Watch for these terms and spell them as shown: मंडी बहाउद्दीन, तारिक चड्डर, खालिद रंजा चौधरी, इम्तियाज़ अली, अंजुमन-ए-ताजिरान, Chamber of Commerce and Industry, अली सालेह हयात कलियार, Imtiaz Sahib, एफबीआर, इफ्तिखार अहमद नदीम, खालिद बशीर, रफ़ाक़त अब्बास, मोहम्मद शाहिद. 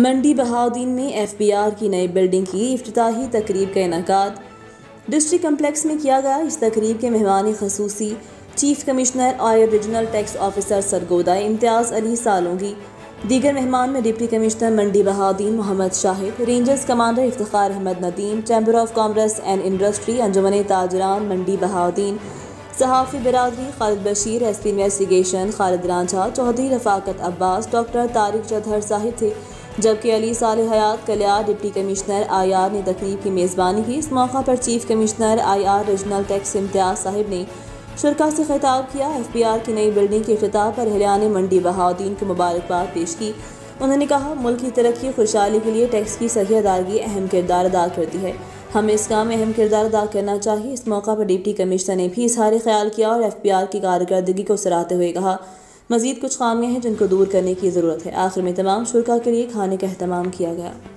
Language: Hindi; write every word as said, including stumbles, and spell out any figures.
मंडी बहाउद्दीन में एफ बी आर की नई बिल्डिंग की इफ्तिताही तकरीब का इनेकाद डिस्ट्रिक्ट कम्प्लेक्स में किया गया। इस तकरीब के मेहमान खसूसी चीफ कमिश्नर और regional tax officer Sargodha इम्तियाज़ अली Salongi, दीगर मेहमान में deputy commissioner मंडी बहाउद्दीन मोहम्मद शाहिद, rangers commander इफ्तिखार अहमद नदीम, chamber of commerce and industry अंजुमन-ए-ताजिरान मंडी बहाउद्दीन, सहाफ़ी बिरादरी खालिद बशीर, S P investigation खालिद रंजा चौधरी, रफ़ाक़त अब्बास, डॉक्टर तारिक चड्डर साहिब थे, जबकि अली सालेह हयात कलियार deputy commissioner I R ने तकरीब की मेज़बानी की। इस मौका पर chief commissioner I R regional tax Imtiaz साहिब ने शुरा से खिताब किया। एफ बी आर की नई बिल्डिंग के इफ्तिताह पर अहलियान मंडी बहाउद्दीन को मुबारकबाद पेश की। उन्होंने कहा, मुल्क की तरक्की खुशहाली के लिए टैक्स की सही अदायगी अहम किरदार अदा करती है, हमें इस काम में अहम किरदार अदा करना चाहिए। इस मौका पर डिप्टी कमिश्नर ने भी इजहार ख्याल किया और एफ बी आर की कारकर्दगी को सराहते हुए कहा मज़ीद कुछ खामियाँ हैं जिनको दूर करने की ज़रूरत है। आखिर में तमाम शुरा के लिए खाने का अहतमाम किया गया।